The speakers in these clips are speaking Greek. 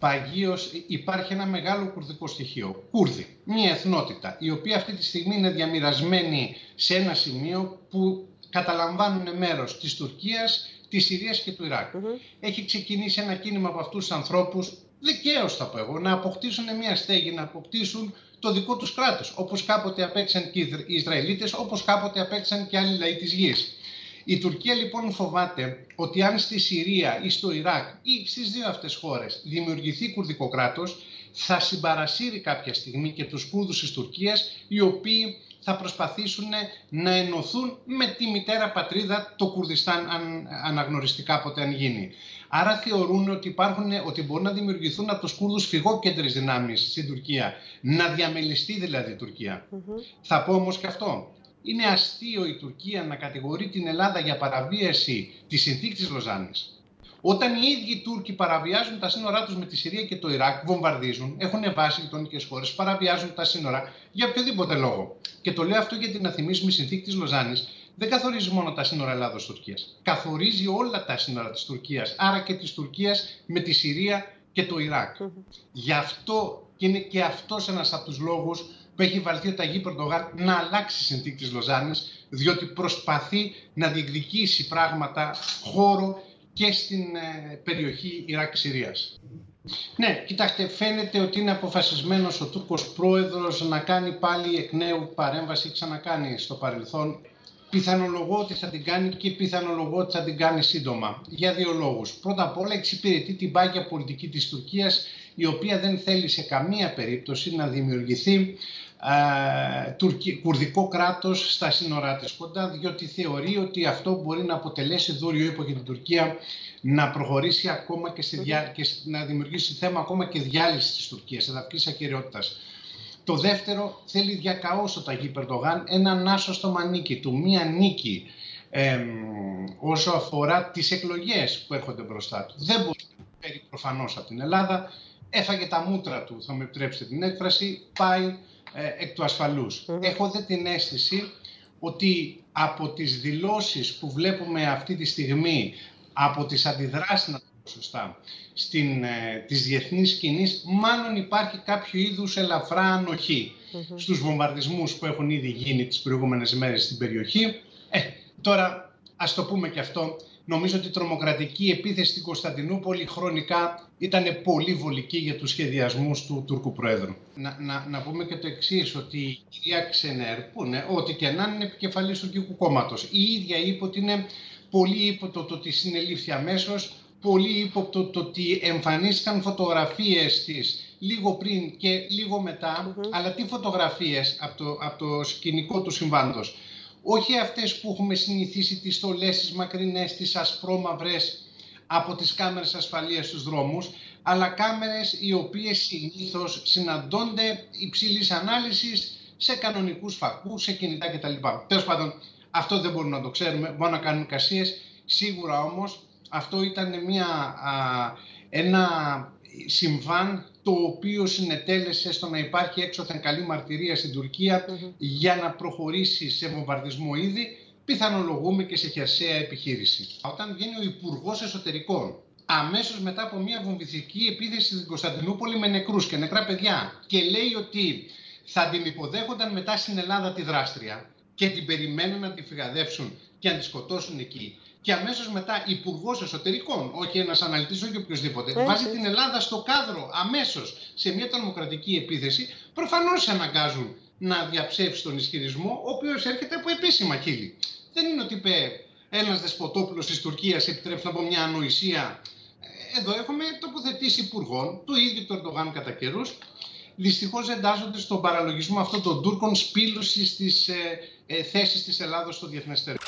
παγίως υπάρχει ένα μεγάλο κουρδικό στοιχείο. Κούρδοι, μια εθνότητα, η οποία αυτή τη στιγμή είναι διαμοιρασμένη σε ένα σημείο που καταλαμβάνουν μέρος της Τουρκίας, της Συρίας και του Ιράκ. Έχει ξεκινήσει ένα κίνημα από αυτούς τους ανθρώπους, δικαίως θα πω εγώ, να αποκτήσουν μια στέγη, να αποκτήσουν το δικό τους κράτος, όπως κάποτε απέκτησαν και οι Ισραηλίτες, όπως κάποτε απέκτησαν και άλλοι λαοί της γης. Η Τουρκία λοιπόν φοβάται ότι αν στη Συρία ή στο Ιράκ ή στις δύο αυτές χώρες δημιουργηθεί κουρδικό κράτος, θα συμπαρασύρει κάποια στιγμή και τους Κούρδους της Τουρκίας, οι οποίοι θα προσπαθήσουν να ενωθούν με τη μητέρα πατρίδα, το Κουρδιστάν, αν αναγνωριστεί κάποτε αν γίνει. Άρα θεωρούν ότι μπορούν να δημιουργηθούν από τους Κούρδους φυγόκεντρες δυνάμεις στην Τουρκία, να διαμελιστεί δηλαδή η Τουρκία. Θα πω όμως και αυτό. Είναι αστείο η Τουρκία να κατηγορεί την Ελλάδα για παραβίαση της συνθήκης της Λοζάνης. Όταν οι ίδιοι οι Τούρκοι παραβιάζουν τα σύνορά τους με τη Συρία και το Ιράκ, βομβαρδίζουν, έχουν βάσει γειτονικές χώρες, παραβιάζουν τα σύνορα για οποιοδήποτε λόγο. Και το λέω αυτό γιατί να θυμίσουμε η συνθήκη της Λοζάνης δεν καθορίζει μόνο τα σύνορα Ελλάδος-Τουρκίας. Καθορίζει όλα τα σύνορα της Τουρκίας, άρα και της Τουρκίας με τη Συρία και το Ιράκ. Γι' αυτό και είναι και αυτός ένας από τους λόγους που έχει βαλθεί ο Ταγίπ Ερντογάν να αλλάξει η συνθήκη της Λοζάνης, διότι προσπαθεί να διεκδικήσει πράγματα, χώρο και στην περιοχή Ιράκ-Συρίας. Ναι, κοιτάξτε, φαίνεται ότι είναι αποφασισμένος ο Τούρκος πρόεδρος να κάνει πάλι εκ νέου παρέμβαση, ξανακάνει στο παρελθόν. Πιθανολογώ ότι θα την κάνει και πιθανολογώ ότι θα την κάνει σύντομα. Για δύο λόγους. Πρώτα απ' όλα εξυπηρετεί την πάγια πολιτική της Τουρκίας, η οποία δεν θέλει σε καμία περίπτωση να δημιουργηθεί κουρδικό κράτος στα σύνορά της κοντά, διότι θεωρεί ότι αυτό μπορεί να αποτελέσει δούριο ύπο για την Τουρκία να προχωρήσει ακόμα και να δημιουργήσει θέμα ακόμα και διάλυση της Τουρκίας, εδαφικής ακεραιότητας. Το δεύτερο, θέλει διακαώς ο Ταγίπ Ερντογάν έναν άσο στο μανίκι του, μία νίκη όσο αφορά τις εκλογές που έρχονται μπροστά του. Δεν μπορεί να φέρει προφανώς από την Ελλάδα, έφαγε τα μούτρα του, θα με επιτρέψετε την έκφραση, πάει εκ του ασφαλούς. Έχω δε την αίσθηση ότι από τις δηλώσεις που βλέπουμε αυτή τη στιγμή, από τις αντιδράσεις, σωστά, της διεθνής σκηνής, μάλλον υπάρχει κάποιο είδους ελαφρά ανοχή στους βομβαρδισμούς που έχουν ήδη γίνει τις προηγούμενες μέρες στην περιοχή. Τώρα, ας το πούμε και αυτό, νομίζω ότι η τρομοκρατική επίθεση στην Κωνσταντινούπολη χρονικά ήταν πολύ βολική για τους σχεδιασμούς του Τούρκου Προέδρου. Να πούμε και το εξής, ότι η κυρία Ξενέρ, που είναι ό,τι και να είναι επικεφαλής του Τουρκικού Κόμματος, η ίδια είπε ότι είναι πολύ ύποπτο το ότι συνελήφθη αμέσως. Πολύ ύποπτο το ότι εμφανίστηκαν φωτογραφίες της λίγο πριν και λίγο μετά, αλλά τι φωτογραφίες από το σκηνικό του συμβάντος. Όχι αυτές που έχουμε συνηθίσει, τις στολές, τις μακρινές, τις ασπρόμαυρες από τις κάμερες ασφαλείας στους δρόμους, αλλά κάμερες οι οποίες συνήθως συναντώνται υψηλής ανάλυσης σε κανονικούς φακούς, σε κινητά κτλ. Τέλος πάντων, αυτό δεν μπορούμε να το ξέρουμε, μπορούμε να κάνουμε εικασίες. Σίγουρα όμως, αυτό ήταν ένα συμβάν το οποίο συνετέλεσε στο να υπάρχει έξωθεν καλή μαρτυρία στην Τουρκία για να προχωρήσει σε βομβαρδισμό ήδη, πιθανολογούμε και σε χερσαία επιχείρηση. Όταν βγαίνει ο Υπουργός Εσωτερικών αμέσως μετά από μια βομβιστική επίθεση στην Κωνσταντινούπολη με νεκρούς και νεκρά παιδιά και λέει ότι θα την υποδέχονταν μετά στην Ελλάδα τη δράστρια και την περιμένουν να τη φυγαδεύσουν και να τη σκοτώσουν εκεί. Και αμέσως μετά Υπουργός Εσωτερικών, όχι ένας αναλυτής, όχι οποιοδήποτε, βάζει την Ελλάδα στο κάδρο αμέσως σε μια τρομοκρατική επίθεση. Προφανώς αναγκάζουν να διαψεύσει τον ισχυρισμό, ο οποίος έρχεται από επίσημα χείλη. Δεν είναι ότι είπε ένας δεσποτόπουλος της Τουρκίας, επιτρέψτε να πω μια ανοησία. Εδώ έχουμε τοποθετήσει υπουργών, του ίδιου του Ερντογάν κατά καιρούς. Δυστυχώς εντάσσονται στον παραλογισμό αυτών των Τούρκων σπήλωσης της θέσης της Ελλάδος στο διεθνές τέρμα.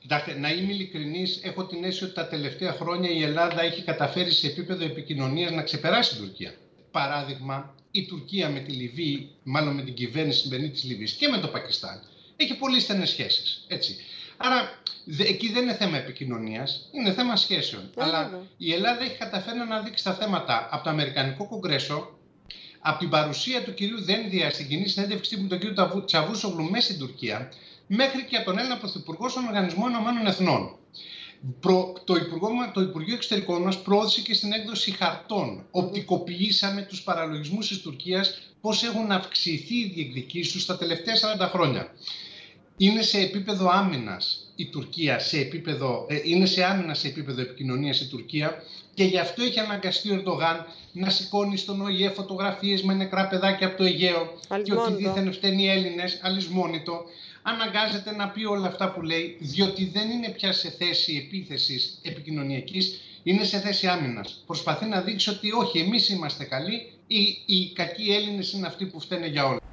Κοιτάξτε, να είμαι ειλικρινής, έχω την αίσθηση ότι τα τελευταία χρόνια η Ελλάδα έχει καταφέρει σε επίπεδο επικοινωνίας να ξεπεράσει την Τουρκία. Παράδειγμα, η Τουρκία με τη Λιβύη, μάλλον με την κυβέρνηση σημερινή της Λιβύης και με το Πακιστάν, έχει πολύ στενές σχέσεις. Έτσι. Άρα, εκεί δεν είναι θέμα επικοινωνίας, είναι θέμα σχέσεων. Αλλά η Ελλάδα έχει καταφέρει να αναδείξει τα θέματα από το Αμερικανικό Κογκρέσο, από την παρουσία του κυρίου Δένδια στην κοινή συνέντευξη με τον κύριο Τσαβούσογλου μέσα στην Τουρκία, μέχρι και από τον Έλληνα Πρωθυπουργό στον Οργανισμό Ηνωμένων Εθνών. Το Υπουργείο Εξωτερικών μας προώθησε και στην έκδοση χαρτών. Οπτικοποιήσαμε τους παραλογισμούς της Τουρκίας, πώς έχουν αυξηθεί οι διεκδικήσεις τους τα τελευταία 40 χρόνια. Είναι σε επίπεδο άμυνας η Τουρκία, είναι σε άμυνα σε επίπεδο επικοινωνίας η Τουρκία και γι' αυτό έχει αναγκαστεί ο Ερντογάν να σηκώνει στον ΟΗΕ φωτογραφίες με νεκρά παιδάκια από το Αιγαίο και ότι δήθεν φταίνει οι Έλληνες, αλυσμόνητο. Αναγκάζεται να πει όλα αυτά που λέει, διότι δεν είναι πια σε θέση επίθεσης επικοινωνιακής, είναι σε θέση άμυνας. Προσπαθεί να δείξει ότι όχι, εμείς είμαστε καλοί, οι κακοί Έλληνες είναι αυτοί που φταίνε για όλα.